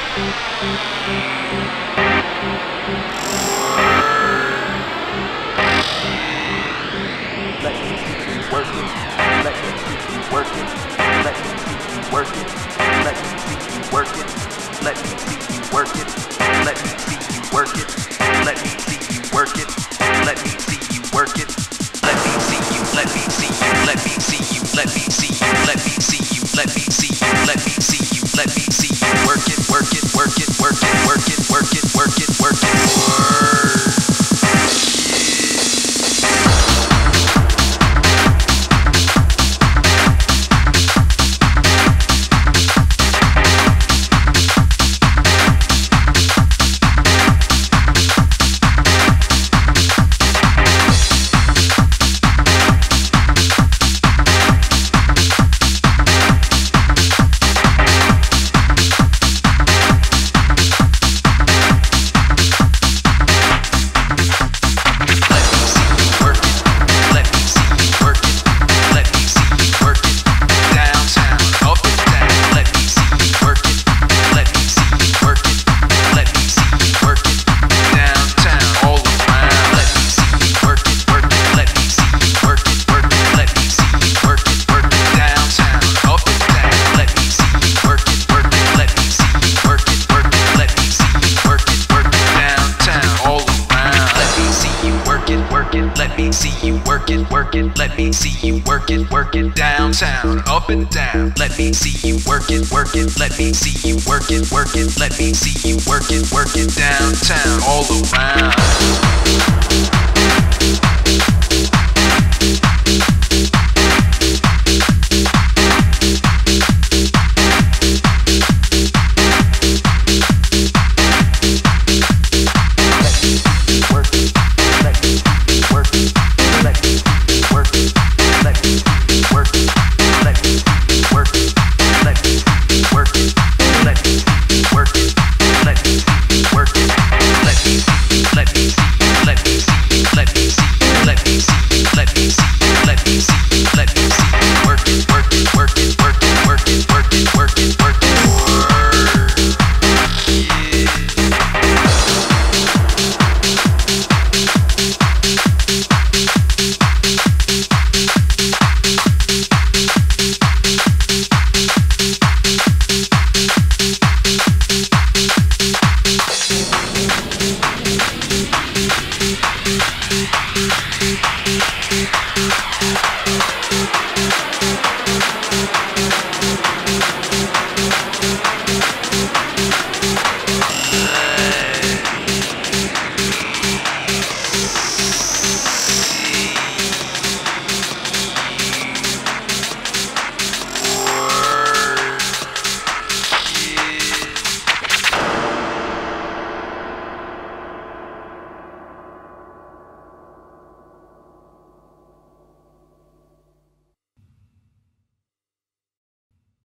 Let me see you work it downtown all around.